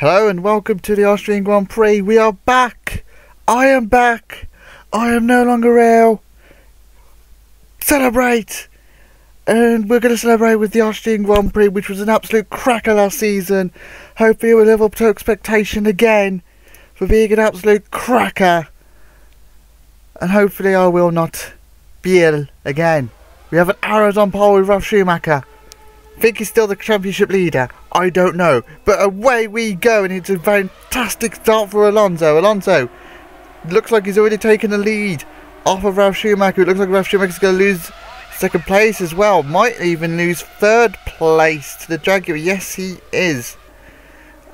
Hello and welcome to the Austrian Grand Prix. We are back. I am back. I am no longer ill. Celebrate. And we're going to celebrate with the Austrian Grand Prix, which was an absolute cracker last season. Hopefully it will live up to expectation again for being an absolute cracker. And hopefully I will not be ill again. We have an Arrows on pole with Ralf Schumacher. I think he's still the championship leader, I don't know, but away we go, and it's a fantastic start for Alonso. Alonso looks like he's already taken the lead off of Ralf Schumacher. It looks like Ralf Schumacher's going to lose second place as well, might even lose third place to the Jaguar. Yes, he is.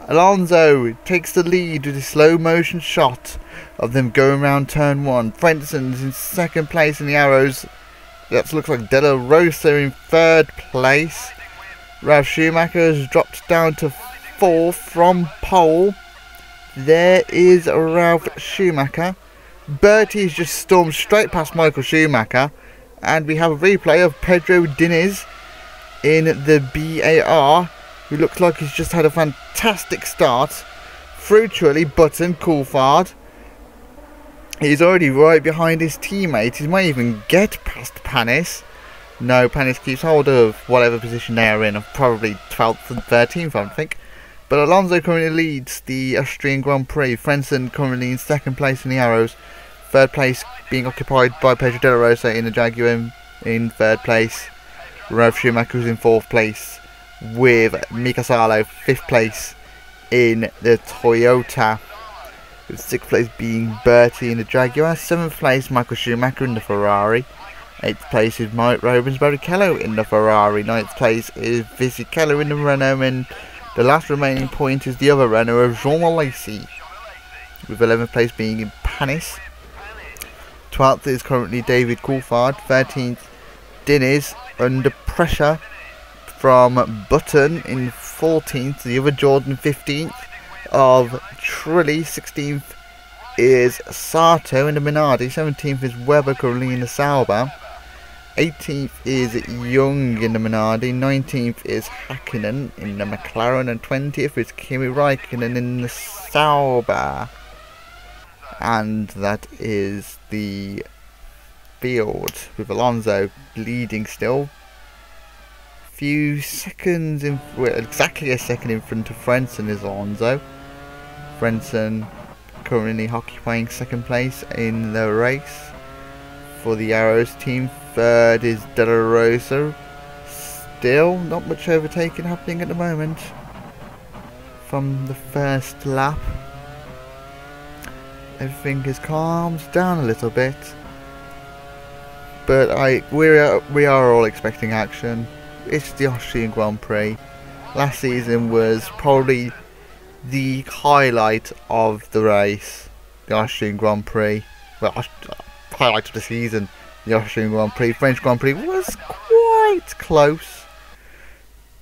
Alonso takes the lead with a slow motion shot of them going around turn one. Frentzen is in second place in the Arrows. That looks like De La Rosa in third place. Ralf Schumacher has dropped down to fourth from pole. There is Ralf Schumacher. Bertie's just stormed straight past Michael Schumacher. And we have a replay of Pedro Diniz in the BAR, who looks like he's just had a fantastic start. Through Trulli, Button, Coulthard. He's already right behind his teammate. He might even get past Panis. No, Panis keeps hold of whatever position they're in, of probably 12th and 13th, I think. But Alonso currently leads the Austrian Grand Prix. Frentzen currently in second place in the Arrows. Third place being occupied by Pedro De La Rosa in the Jaguar in third place. Ralf Schumacher is in fourth place with Mika Salo. Fifth place in the Toyota. With sixth place being Bertie in the Jaguar. Seventh place Michael Schumacher in the Ferrari. Eighth place is Rubens Barrichello in the Ferrari. Ninth place is Fisichella in the Renault, and the last remaining point is the other Renault of Jean Alesi, with 11th place being in Panis. 12th is currently David Coulthard. 13th, Diniz under pressure from Button in 14th. The other Jordan 15th of Trulli. 16th is Sato in the Minardi. 17th is Webber currently in the Sauber. 18th is Yoong in the Minardi, 19th is Hakkinen in the McLaren, and 20th is Kimi Räikkönen in the Sauber. And that is the field, with Alonso leading still. Few seconds in, well, exactly a second in front of Frentzen is Alonso. Frentzen currently occupying second place in the race for the Arrows team. Third is De La Rosa, still not much overtaking happening at the moment from the first lap. Everything has calmed down a little bit, but we are all expecting action. It's the Austrian Grand Prix. Last season was probably the highlight of the race, the Austrian Grand Prix. Well, highlight of the season. The Austrian Grand Prix, French Grand Prix was quite close,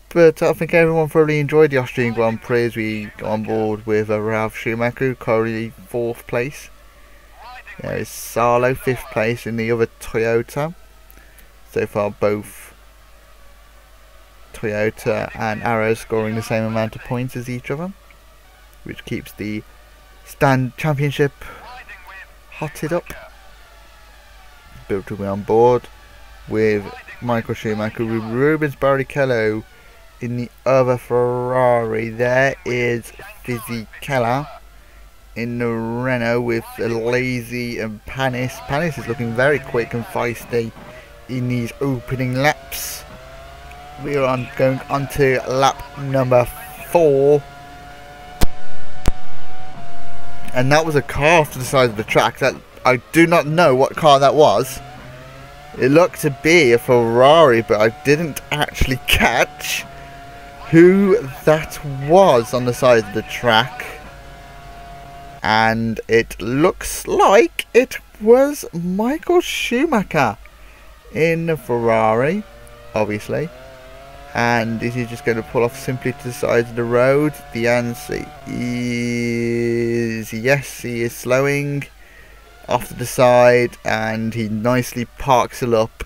but I think everyone thoroughly enjoyed the Austrian Grand Prix as we got on board with Ralf Schumacher, currently 4th place. There is Salo, 5th place in the other Toyota. So far both Toyota and Arrows scoring the same amount of points as each other, which keeps the stand championship hotted up. To be on board with Michael Schumacher, with Rubens Barrichello in the other Ferrari. There is Fisichella in the Renault with Alesi and Panis. Panis is looking very quick and feisty in these opening laps. We are going on to lap number 4. And that was a car off to the side of the track. That I do not know what car that was. It looked to be a Ferrari, but I didn't actually catch who that was on the side of the track. And it looks like it was Michael Schumacher in a Ferrari, obviously. And is he just going to pull off simply to the side of the road? The answer is yes, he is slowing off to the side, and he nicely parks it up.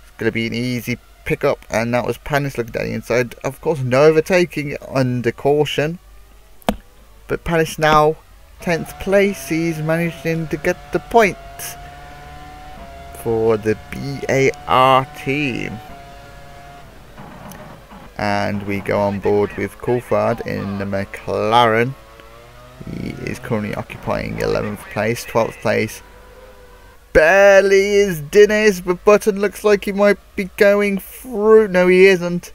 It's going to be an easy pickup, and that was Panis looking down the inside. Of course, no overtaking under caution. but Panis now 10th place. He's managing to get the points for the BAR team. And we go on board with Coulthard in the McLaren. He is currently occupying 11th place. 12th place barely is Diniz, but Button looks like he might be going through. No, he isn't.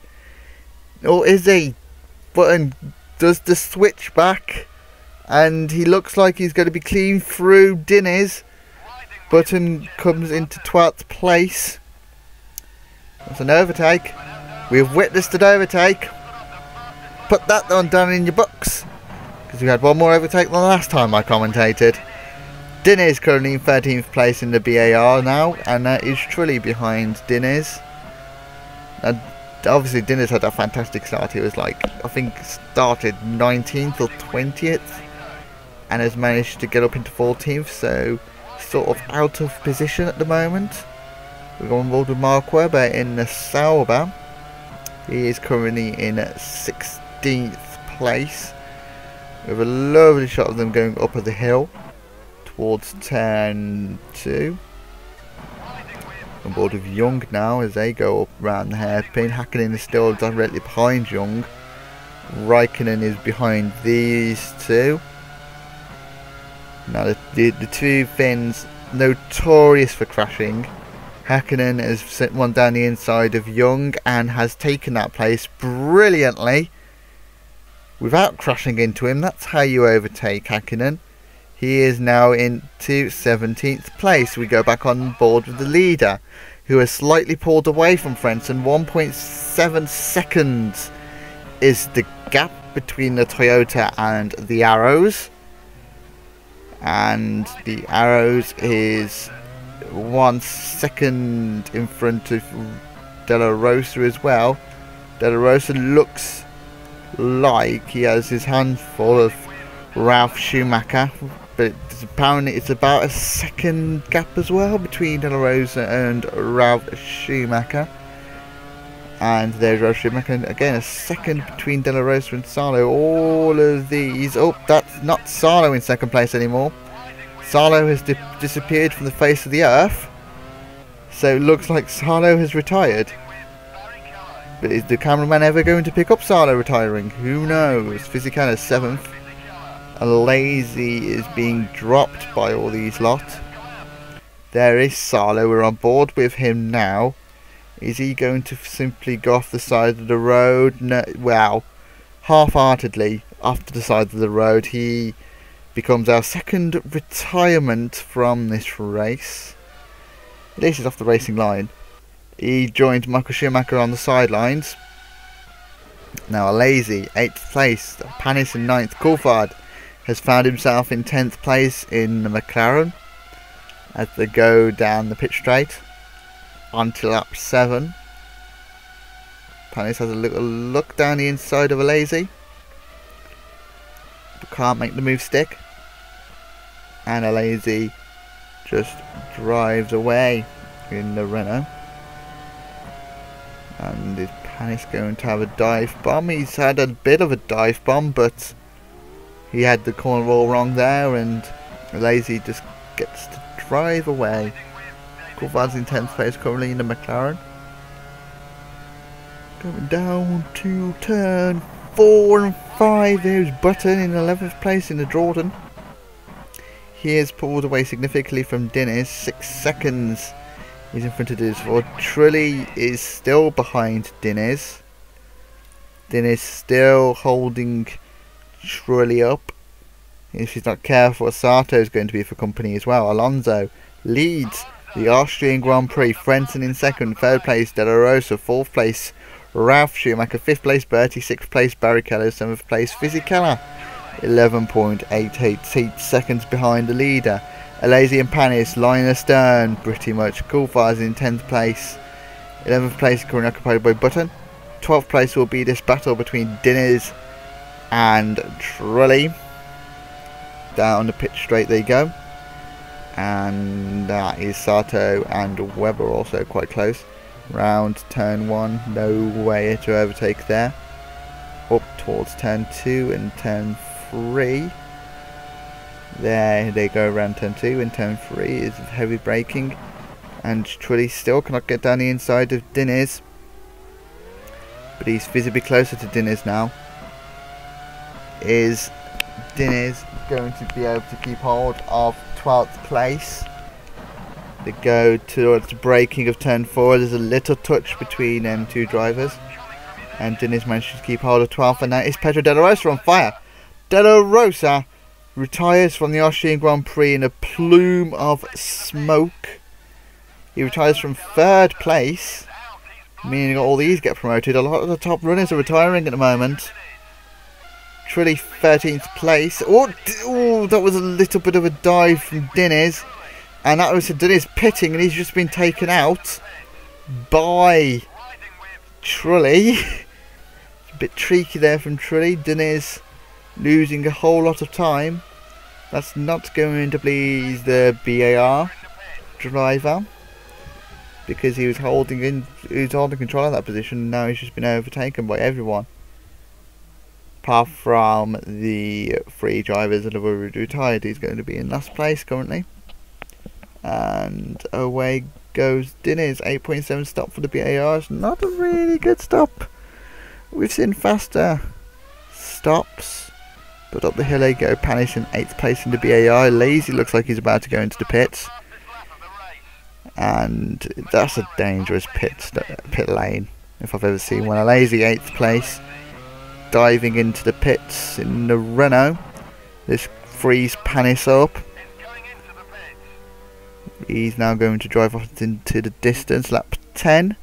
Or is he? Button does the switch back, and he looks like he's going to be clean through Diniz. Button comes into 12th place. That's an overtake. We've witnessed an overtake. Put that one down in your books, because we had one more overtake than the last time I commentated. Diniz currently in 13th place in the BAR now, and that is Trulli behind Diniz. And obviously Diniz had a fantastic start. He was like, I think started 19th or 20th, and has managed to get up into 14th, so sort of out of position at the moment. We're on board with Mark Webber in the Sauber. He is currently in 16th place, with a lovely shot of them going up the hill towards turn 2. On board with Yoong now as they go up round the hairpin. Hakkinen is still directly behind Yoong. Räikkönen is behind these two. Now the two Finns notorious for crashing. Hakkinen has sent one down the inside of Yoong and has taken that place brilliantly without crashing into him. That's how you overtake Hakkinen. He is now into 17th place. We go back on board with the leader, who has slightly pulled away from Frentzen. 1.7 seconds is the gap between the Toyota and the Arrows. And the Arrows is 1 second in front of De La Rosa as well. De La Rosa looks like he has his handful of Ralf Schumacher, but apparently it's about a second gap as well between De La Rosa and Ralf Schumacher. And there's Ralf Schumacher, and again a second between De La Rosa and Salo. All of these... oh, that's not Salo in second place anymore. Salo has disappeared from the face of the earth, so it looks like Salo has retired. But is the cameraman ever going to pick up Salo retiring? Who knows? Fisichella 7th. Alesi is being dropped by all these lot. There is Salo. We're on board with him now. Is he going to simply go off the side of the road? No, well, half-heartedly off to the side of the road. He becomes our second retirement from this race. At least he's off the racing line. He joined Michael Schumacher on the sidelines. Now Alesi, 8th place. Panis in 9th. Coulthard has found himself in 10th place in the McLaren as they go down the pit straight onto lap 7. Panis has a little look down the inside of Alesi, but can't make the move stick, and Alesi just drives away in the Renault. And is Panis going to have a dive bomb? He's had a bit of a dive bomb, but he had the corner all wrong there, and Alesi just gets to drive away. Coulthard's in 10th place currently in the McLaren. Going down to turn 4 and 5. There's Button in 11th place in the Jordan. He is pulled away significantly from Diniz. 6 seconds he's in front of Diniz. Or Trulli is still behind Diniz. Diniz still holding Trulli up. If she's not careful, Sato is going to be for company as well. Alonso leads the Austrian Grand Prix. Frentzen in second, 3rd place De La Rosa, 4th place Ralf Schumacher, 5th place Berti, 6th place Barrichello, 7th place Fisichella. 11.88 seconds behind the leader. Alesi and Panis line astern pretty much. Coulthard's in 10th place. 11th place currently occupied by Button. 12th place will be this battle between Diniz and Trulli. Down the pit straight they go, and that is Sato and Webber also quite close. Round turn 1, no way to overtake there. Up towards turn 2 and turn 3. There they go around turn 2 and turn 3 is heavy braking, and Trulli still cannot get down the inside of Diniz, but he's visibly closer to Diniz now. Is Diniz going to be able to keep hold of 12th place? They go towards the braking of turn 4. There's a little touch between two drivers, and Diniz managed to keep hold of 12th, and that is Pedro De La Rosa on fire. De La Rosa retires from the Austrian Grand Prix in a plume of smoke. He retires from 3rd place, meaning all these get promoted. A lot of the top runners are retiring at the moment. Trulli 13th place. Oh, that was a little bit of a dive from Diniz. And that was Diniz pitting, and he's just been taken out by Trulli. A bit tricky there from Trulli. Diniz losing a whole lot of time. That's not going to please the BAR driver, because he was holding control of that position, and now he's just been overtaken by everyone, apart from the 3 drivers that have already retired. He's going to be in last place currently. And away goes Diniz. 8.7 stop for the BAR. It's not a really good stop. We've seen faster stops. But up the hill they go. Panis in 8th place in the BAR. Lazy looks like he's about to go into the pits. And that's a dangerous pit lane, if I've ever seen one. A lazy 8th place, diving into the pits in the Renault. This frees Panis up. He's now going to drive off into the distance. Lap 10.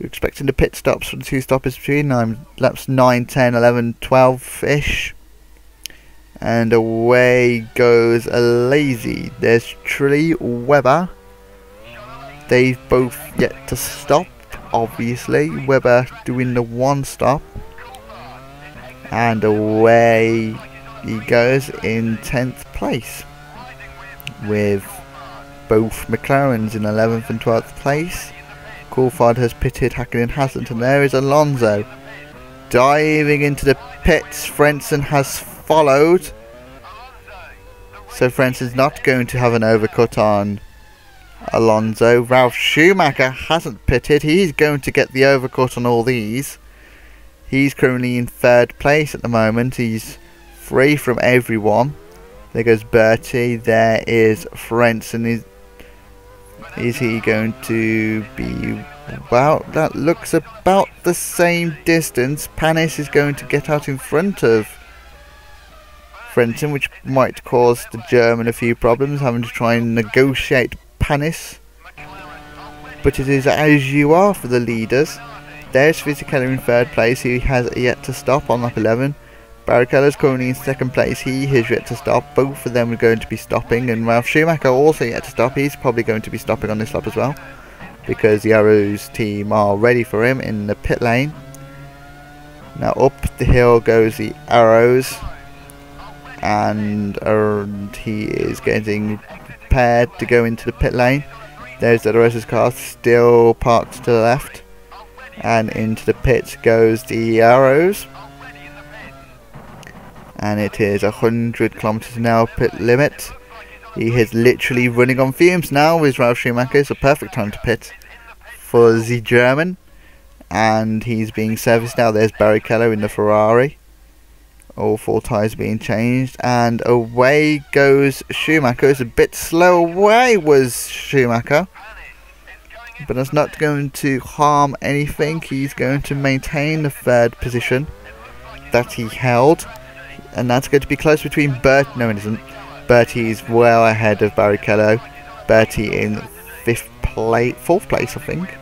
We're expecting the pit stops from the 2 stoppers between laps 9, 10, 11, 12-ish. And away goes a lazy. There's Trulli, Webber. They've both yet to stop, obviously. Webber doing the 1 stop. And away he goes in 10th place, with both McLarens in 11th and 12th place. Coulthard has pitted, Hakkinen hasn't, and there is Alonso diving into the pits. Frentzen has followed, so Frentzen's not going to have an overcut on Alonso. Ralf Schumacher hasn't pitted, he's going to get the overcut on all these. He's currently in 3rd place at the moment, he's free from everyone. There goes Bertie, there is Frentzen. Is he going to be... well, that looks about the same distance. Panis is going to get out in front of Frentzen, which might cause the German a few problems, having to try and negotiate Panis. But it is as you are for the leaders. There's Fisichella in 3rd place, who has yet to stop on lap 11. Barrichello's currently in 2nd place, he has yet to stop. Both of them are going to be stopping, and Ralf Schumacher also yet to stop. He's probably going to be stopping on this lap as well, because the Arrows team are ready for him in the pit lane. Now up the hill goes the Arrows, and he is getting prepared to go into the pit lane. There's the Rosa's car still parked to the left, and into the pits goes the Arrows. And it is 100 km/h pit limit. He is literally running on fumes now with Ralf Schumacher. It's a perfect time to pit for the German. And he's being serviced now. There's Barrichello in the Ferrari. All 4 tyres being changed. And away goes Schumacher. It's a bit slow. Away was Schumacher. But that's not going to harm anything. He's going to maintain the 3rd position that he held. And that's going to be close between Bert. No, it isn't. Bertie's well ahead of Barrichello. Bertie in 4th place, I think.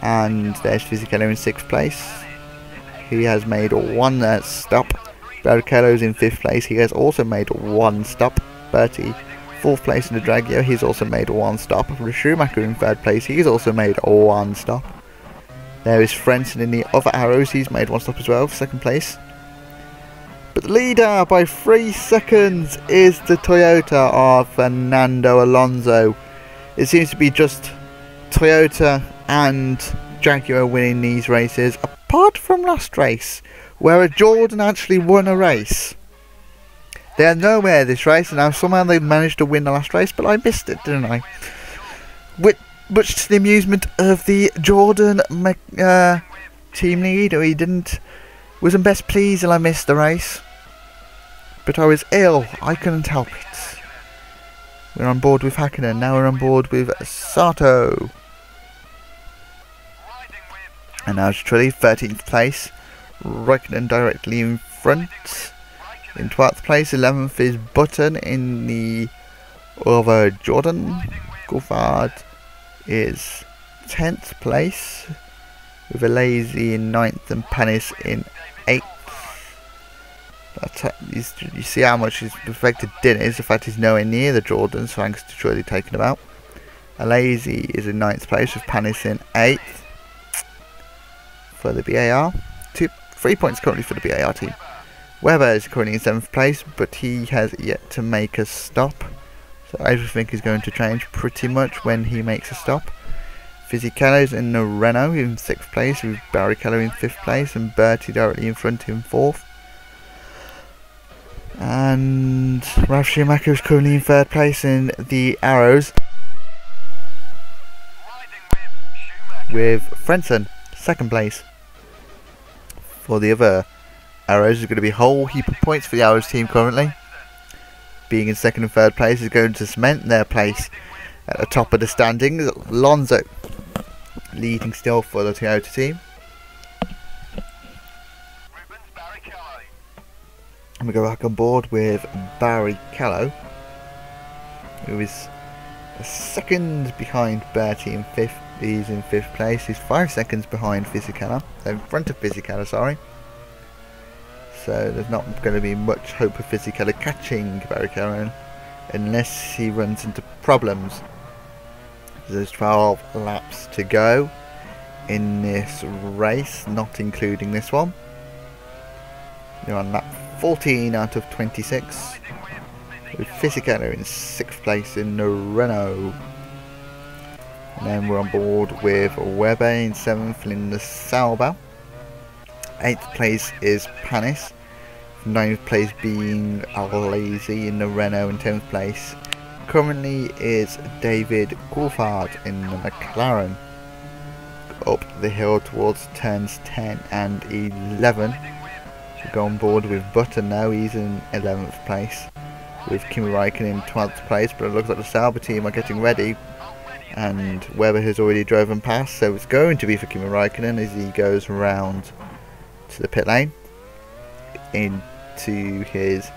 And there's Fisichella in 6th place. He has made 1 stop. Barrichello's in 5th place. He has also made 1 stop. Bertie, 4th place in the Draggio. He's also made 1 stop. Schumacher in 3rd place. He's also made 1 stop. There is Frentzen in the other Arrows. He's made 1 stop as well, 2nd place. But the leader by 3 seconds is the Toyota of Fernando Alonso. It seems to be just Toyota and Jaguar winning these races, apart from last race, where a Jordan actually won a race. They had nowhere this race, and now somehow they managed to win the last race, but I missed it, didn't I? With much to the amusement of the Jordan team leader, he wasn't best pleased and I missed the race. But I was ill, I couldn't help it. We're on board with Hakkinen, now we're on board with Sato. And now it's Trulli, 13th place. Räikkönen directly in front. In 12th place, 11th is Button in the over Jordan. Coulthard is 10th place, with Alesi in 9th and Panis in 8th. You see how much is perfected Diniz. In fact, he's nowhere near the Jordan, so thanks to Trulli taking him out. Alesi is in 9th place, with Panis in 8th. For the BAR, 3 points currently for the BAR team. Webber is currently in 7th place, but he has yet to make a stop. So everything is going to change pretty much when he makes a stop. Fisichella is in the Renault in 6th place, with Barrichello in 5th place, and Berti directly in front in 4th. And Ralf Schumacher is currently in 3rd place in the Arrows, with Frentzen 2nd place. For the other Arrows is going to be a whole heap of points for the Arrows team currently. Being in 2nd and 3rd place is going to cement their place at the top of the standings. Alonso leading still for the Toyota team. And we go back on board with Barrichello, who is a second behind Berti in 5th. He's in 5th place. He's 5 seconds behind Fisichella. In front of Fisichella, sorry. So there's not going to be much hope of Fisichella catching Barrichello unless he runs into problems. There's 12 laps to go in this race, not including this one. You're on lap 14 out of 26. With Fisichella in 6th place in the Renault. And then we're on board with Webber in 7th in the Sauber. 8th place is Panis, 9th place being Alesi in the Renault, and 10th place currently is David Coulthard in the McLaren. Up the hill towards turns 10 and 11. We go on board with Button now, he's in 11th place, with Kimi Räikkönen in 12th place, but it looks like the Sauber team are getting ready. And Webber has already driven past, so it's going to be for Kimi Räikkönen as he goes round to the pit lane into his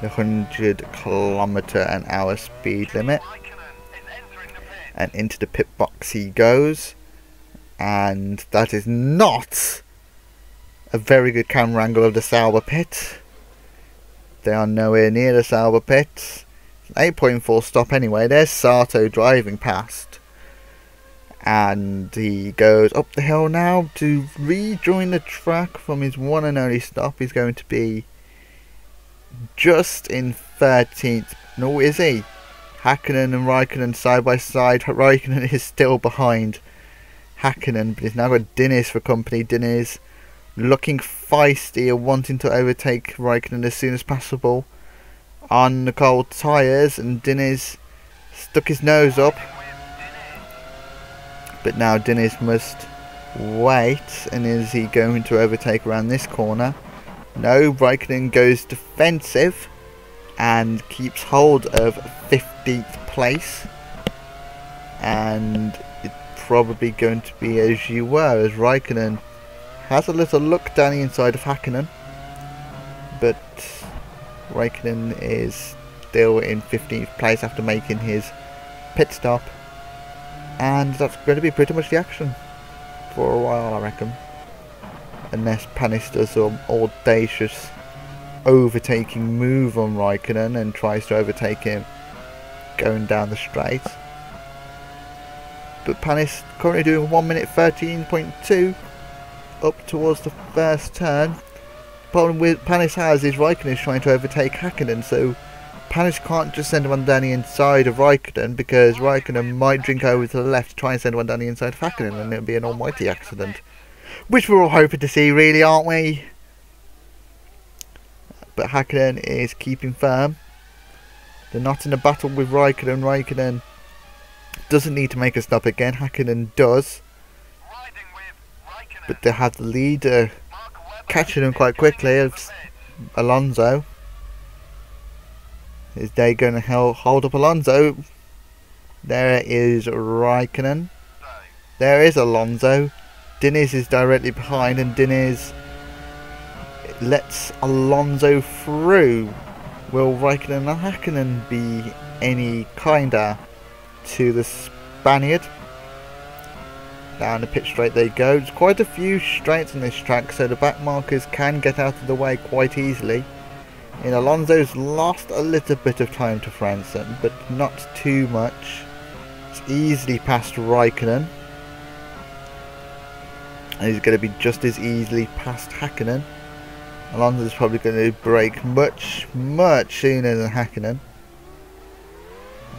100 km/h speed limit, and into the pit box he goes. And that is not a very good camera angle of the Sauber pit. They are nowhere near the Sauber pit. 8.4 stop anyway. There's Sato driving past, and he goes up the hill now to rejoin the track from his one and only stop. He's going to be just in 13th. No, is he? Hakkinen and Räikkönen side by side. Räikkönen is still behind Hakkinen, but he's now got Diniz for company. Diniz looking feisty and wanting to overtake Räikkönen as soon as possible on the cold tyres, and Diniz stuck his nose up. But now Diniz must wait, and is he going to overtake around this corner? No, Räikkönen goes defensive and keeps hold of 15th place. And it's probably going to be as you were, as Räikkönen has a little look down the inside of Hakkinen. But Räikkönen is still in 15th place after making his pit stop. And that's going to be pretty much the action for a while, I reckon. Unless Panis does some audacious overtaking move on Räikkönen and tries to overtake him going down the straight. But Panis currently doing 1:13.2 up towards the first turn. The problem with Panis has is Räikkönen is trying to overtake Hakkinen, so Panis can't just send one down the inside of Räikkönen, because Räikkönen might drink over to the left, try and send one down the inside of Hakkinen, and it'll be an almighty accident. Which we're all hoping to see, really, aren't we? but Hakkinen is keeping firm. They're not in a battle with Räikkönen. Räikkönen doesn't need to make a stop again. Hakkinen does. But they have the leader catching him quite quickly of Alonso. Is they going to hold up Alonso? There is Räikkönen. There is Alonso. Diniz is directly behind, and Diniz lets Alonso through. Will Räikkönen and Hakkinen be any kinder to the Spaniard? Down the pit straight they go. There's quite a few straights on this track, so the back markers can get out of the way quite easily. And Alonso's lost a little bit of time to Frentzen, but not too much. It's easily past Räikkönen. And he's going to be just as easily past Hakkinen. Alonso's probably going to break much, much sooner than Hakkinen.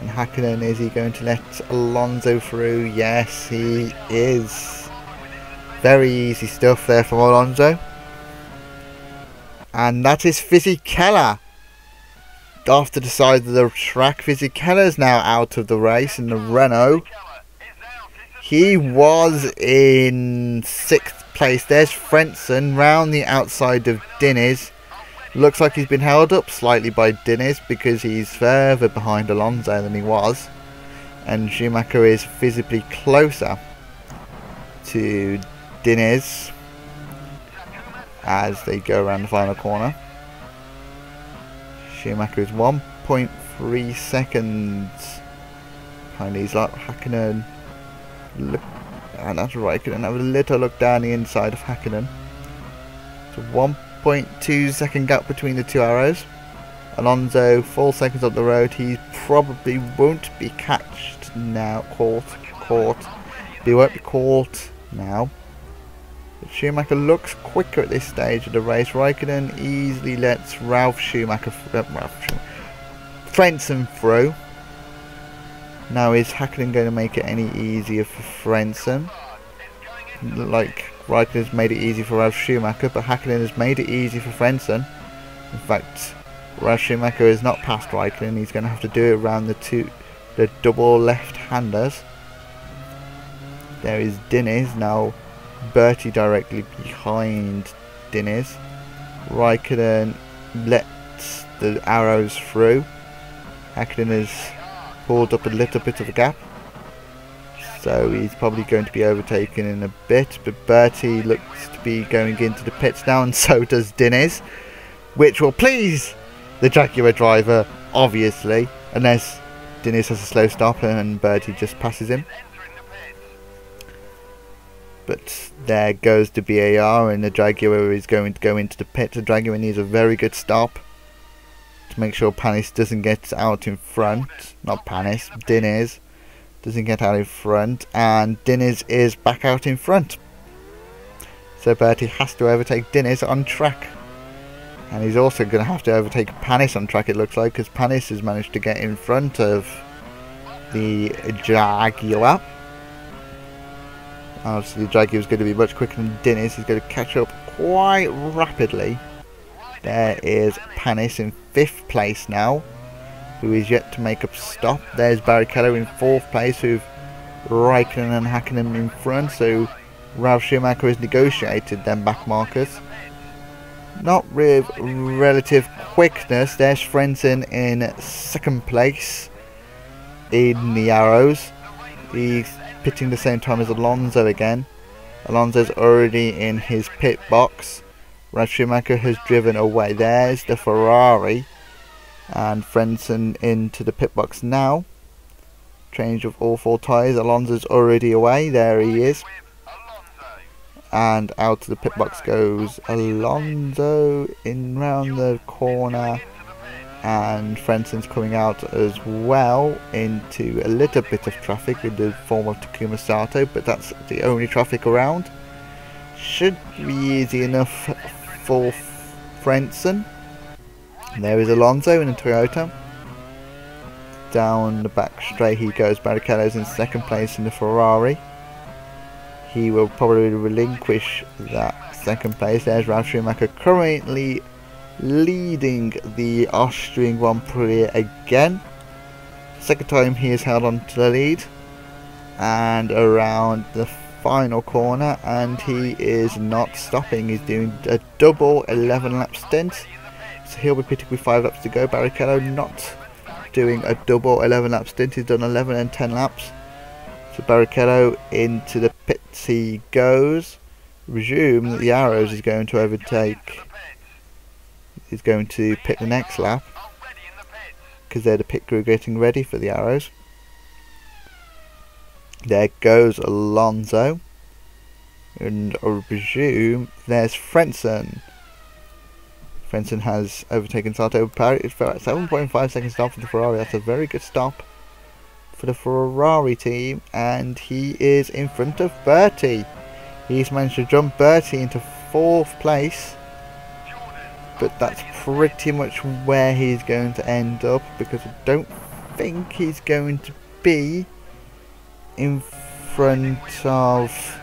And Hakkinen, is he going to let Alonso through? Yes, he is. Very easy stuff there from Alonso. And that is Fisichella. After the side of the track, Fisichella's now out of the race in the Renault. He was in 6th place. There's Frentzen round the outside of Diniz. Looks like he's been held up slightly by Diniz because he's further behind Alonso than he was. And Schumacher is visibly closer to Diniz as they go around the final corner. Schumacher is 1.3 seconds behind these lot. Hakkinen, look, and that's Räikkönen. Have a little look down the inside of Hakkinen. So 1.2 second gap between the two Arrows. Alonso 4 seconds up the road. He probably won't be catched now. Caught. He won't be caught now. But Schumacher looks quicker at this stage of the race. Räikkönen easily lets Frentzen through. Now is Hakkinen going to make it any easier for Frentzen? Like Räikkönen has made it easy for Ralf Schumacher, but Hakkinen has made it easy for Frentzen. In fact, Ralf Schumacher is not past Räikkönen. He's going to have to do it around the double left-handers. There is Diniz now. Bertie directly behind Diniz. Räikkönen lets the Arrows through. Hakkinen has pulled up a little bit of a gap, so he's probably going to be overtaken in a bit, but Bertie looks to be going into the pits now, and so does Diniz, which will please the Jaguar driver, obviously, unless Diniz has a slow stop and Bertie just passes him. But there goes the BAR, and the Jaguar is going to go into the pit. The Jaguar needs a very good stop to make sure Panis doesn't get out in front. Not Panis, Diniz doesn't get out in front, and Diniz is back out in front. So Bertie has to overtake Diniz on track, and he's also going to have to overtake Panis on track, it looks like, because Panis has managed to get in front of the Jaguar. Obviously, the Jaguar is going to be much quicker than Diniz. He's going to catch up quite rapidly. There is Panis in 5th place now, who is yet to make a stop. There's Barrichello in 4th place, with Räikkönen and Hakkinen in front. So Ralf Schumacher has negotiated them back markers. Not with relative quickness. There's Frentzen in 2nd place in the Arrows. He's pitting the same time as Alonso again. Alonso's already in his pit box. Ralf Schumacher has driven away. There's the Ferrari, and Frentzen into the pit box now. Change of all 4 tyres. Alonso's already away. There he is. And out of the pit box goes Alonso in round the corner. And Frentzen's coming out as well into a little bit of traffic in the form of Takuma Sato, but that's the only traffic around. Should be easy enough for Frentzen. There is Alonso in a Toyota. Down the back straight he goes. Barrichello's in 2nd place in the Ferrari. He will probably relinquish that 2nd place. There's Ralf Schumacher currently leading the Austrian Grand Prix again. Second time he has held on to the lead, and around the final corner, and he is not stopping. He's doing a double 11 lap stint, so he'll be pitted with 5 laps to go. Barrichello not doing a double 11 lap stint, he's done 11 and 10 laps. So Barrichello into the pits he goes. Resume that the Arrows is going to overtake, is going to pit the next lap, because they're the pit crew getting ready for the Arrows. There goes Alonso, and I presume there's Frentzen. Frentzen has overtaken Sato. It's 7.5 seconds stop for the Ferrari. That's a very good stop for the Ferrari team, and he is in front of Bertie. He's managed to jump Bertie into 4th place, but that's pretty much where he's going to end up, because I don't think he's going to be in front of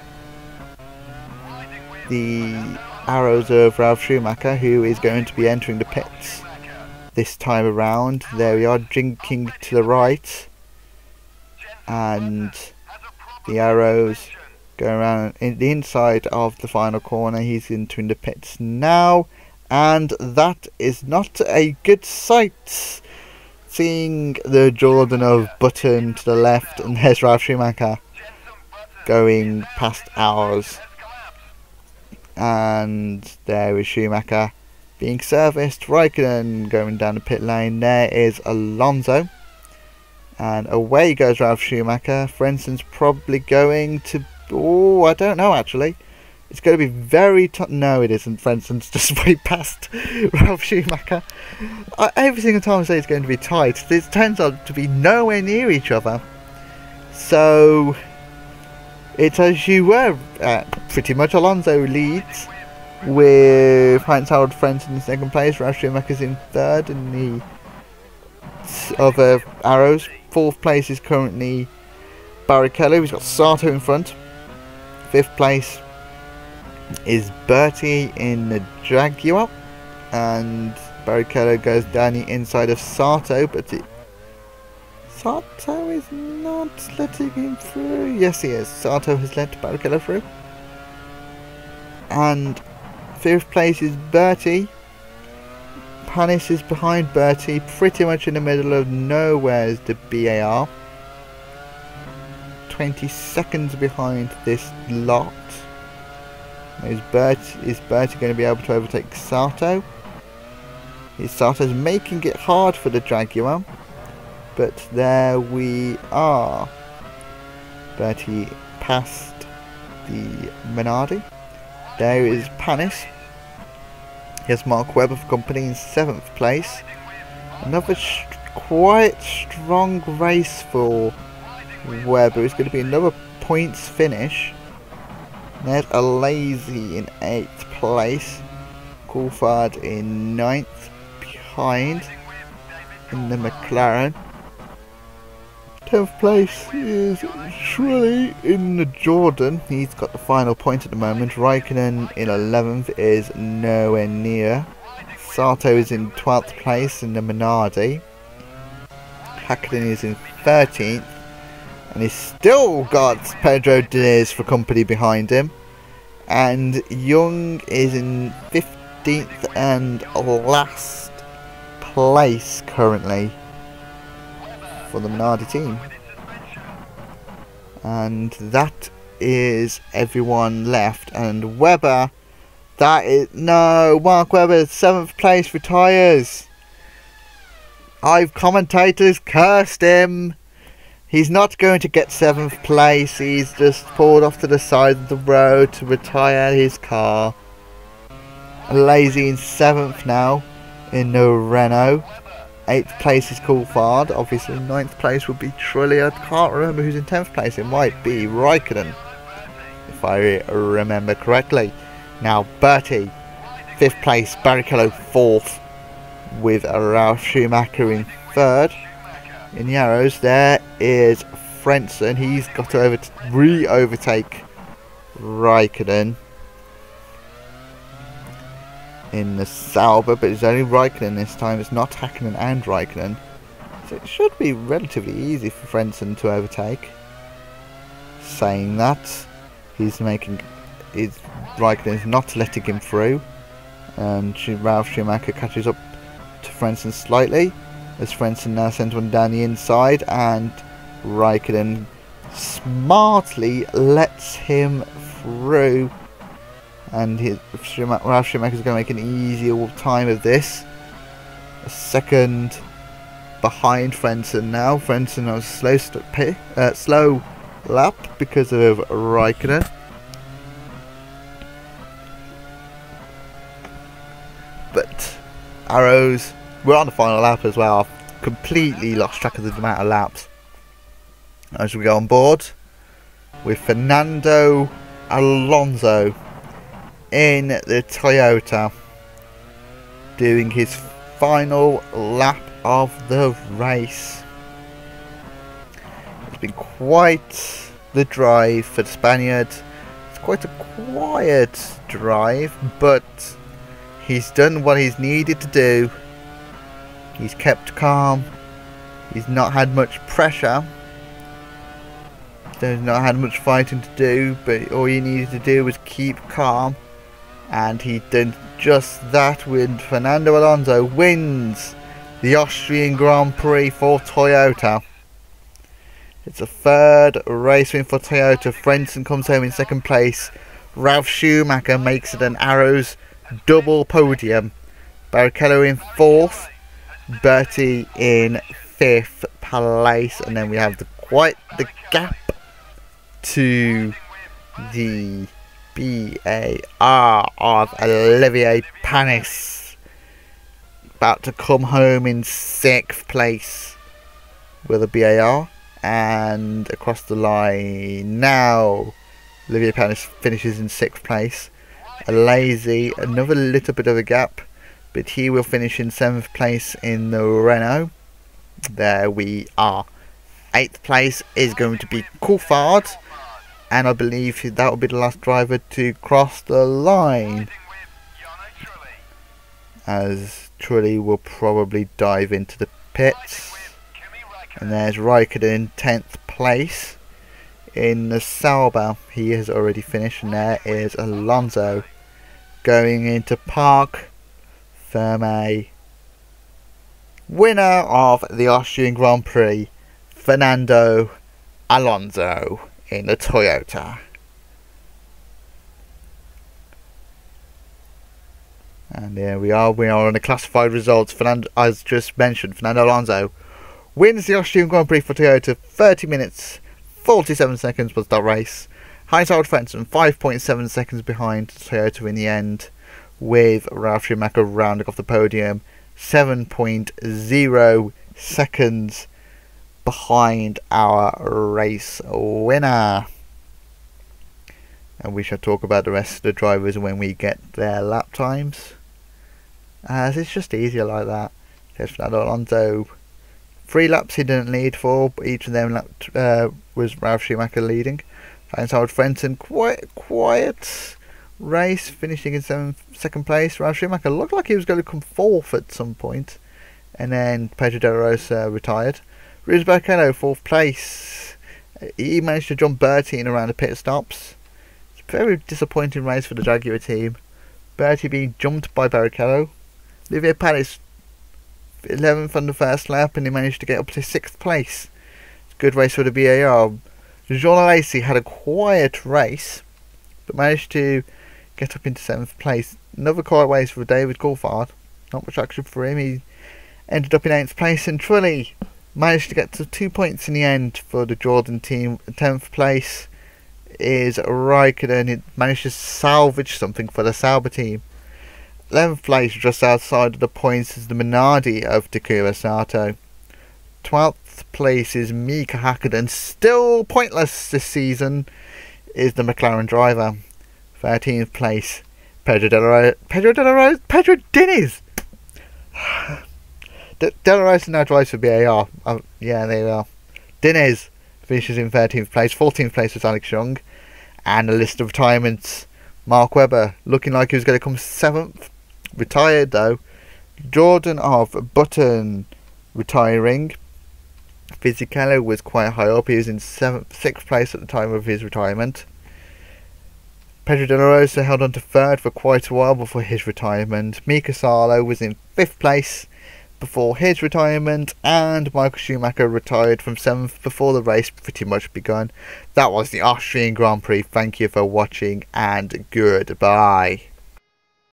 the Arrows of Ralf Schumacher, who is going to be entering the pits this time around. There we are, jinking to the right, and the Arrows going around in the inside of the final corner. He's entering the pits now, and that is not a good sight, seeing the Jordan of Button to the left, and there's Ralf Schumacher going past ours. And there is Schumacher being serviced. Räikkönen going down the pit lane. There is Alonso, and away goes Ralf Schumacher. Frentzen's probably going to, oh, I don't know actually. It's going to be very tough. No, it isn't. Frentzen's just way past Ralf Schumacher. Every single time I say it's going to be tight, it turns out to be nowhere near each other. So it's as you were. Pretty much Alonso leads with Heinz-Harald Frentzen in second place. Ralf Schumacher's in third, and the other Arrows. Fourth place is currently Barrichello. He's got Sato in front. Fifth place is Bertie in the Jaguar, and Barrichello goes down the inside of Sato, but Sato is not letting him through. Yes he is, Sato has let Barrichello through. And 5th place is Bertie. Panis is behind Bertie, pretty much in the middle of nowhere is the BAR, 20 seconds behind this lot. Is Bertie going to be able to overtake Sato? Sato's making it hard for the Jaguar, but there we are. Bertie past the Minardi. There is Panis. Here's Mark Webber for company in 7th place. Another quite strong race for Webber. It's going to be another points finish. There's Alesi in 8th place, Coulthard in 9th behind in the McLaren. 10th place is Trulli in the Jordan, he's got the final point at the moment. Räikkönen in 11th is nowhere near. Sato is in 12th place in the Minardi. Hakkinen is in 13th. And he's still got Pedro Diniz for company behind him. And Yoong is in 15th and last place currently for the Minardi team. And that is everyone left. And Webber, that is, no, Mark Webber, 7th place, retires. I've commentators cursed him. He's not going to get 7th place, he's just pulled off to the side of the road to retire his car. Alesi in 7th now, in the Renault. 8th place is Coulthard, obviously 9th place would be Trulli. I can't remember who's in 10th place, it might be Räikkönen, if I remember correctly. Now Bertie, 5th place, Barrichello 4th, with Ralf Schumacher in 3rd. In the Arrows, there is Frentzen. He's got to re-overtake Räikkönen. in the Sauber, but it's only Räikkönen this time. It's not Hakkinen and Räikkönen. So it should be relatively easy for Frentzen to overtake. Saying that, Räikkönen is not letting him through. And Ralf Schumacher catches up to Frentzen slightly, as Frentzen now sends one down the inside, and Räikkönen smartly lets him through. And Ralf Schumacher is going to make an easier time of this. A second behind Frentzen now. Frentzen on a slow lap because of Räikkönen. But Arrows, we're on the final lap as well. I've completely lost track of the amount of laps. As we go on board with Fernando Alonso in the Toyota, doing his final lap of the race. It's been quite the drive for the Spaniard. It's quite a quiet drive, but he's done what he's needed to do. He's kept calm. He's not had much pressure. He's not had much fighting to do, but all he needed to do was keep calm. And he did just that when Fernando Alonso wins the Austrian Grand Prix for Toyota. It's a third race win for Toyota. Frentzen comes home in second place. Ralf Schumacher makes it an Arrows double podium. Barrichello in fourth. Berti in fifth place, and then we have quite the gap to the BAR of Olivier Panis, about to come home in sixth place with a BAR and across the line. Now Olivier Panis finishes in sixth place. Alesi, another little bit of a gap, but he will finish in 7th place in the Renault. There we are. 8th place is going to be Coulthard, and I believe that will be the last driver to cross the line, as Trulli will probably dive into the pits. And there's Räikkönen in 10th place in the Sauber. He has already finished, and there is Alonso going into Parc Fermé. Winner of the Austrian Grand Prix, Fernando Alonso in the Toyota. And here we are on the classified results. As just mentioned, Fernando Alonso wins the Austrian Grand Prix for Toyota. 30 minutes 47 seconds was that race. Heinz-Harald Frentzen 5.7 seconds behind Toyota in the end, with Ralf Schumacher rounding off the podium, 7.0 seconds behind our race winner. And we shall talk about the rest of the drivers when we get their lap times, as it's just easier like that. There's Fernando Alonso. 3 laps he didn't lead for, but each of them was Ralf Schumacher leading. Heinz-Harald Frentzen, quite quiet race, finishing in second place. Ralf Schumacher looked like he was going to come fourth at some point, and then Pedro De La Rosa retired. Rubens Barrichello, 4th place. He managed to jump Berti in around the pit stops. It's a very disappointing race for the Jaguar team. Berti being jumped by Barrichello. Olivier Panis, 11th on the first lap, and he managed to get up to 6th place. It's a good race for the BAR. Jean Alesi had a quiet race, but managed to get up into 7th place. Another quiet race for David Coulthard. Not much action for him. He ended up in 8th place. And Trulli managed to get to 2 points in the end for the Jordan team. 10th place is Räikkönen. It managed to salvage something for the Sauber team. 11th place, just outside of the points, is the Minardi of Takuma Sato. 12th place is Mika Hakkinen. Still pointless this season is the McLaren driver. 13th place, Pedro Diniz. De La Rosa now drives for BAR. Yeah, they are. Diniz finishes in 13th place. 14th place was Alex Yoong. And a list of retirements. Mark Webber, looking like he was going to come 7th, retired though. Jordan of Button retiring. Fisichella was quite high up. He was in sixth place at the time of his retirement. Pedro De La Rosa held on to third for quite a while before his retirement. Mika Salo was in fifth place before his retirement, and Michael Schumacher retired from 7th before the race pretty much begun. That was the Austrian Grand Prix. Thank you for watching, and goodbye.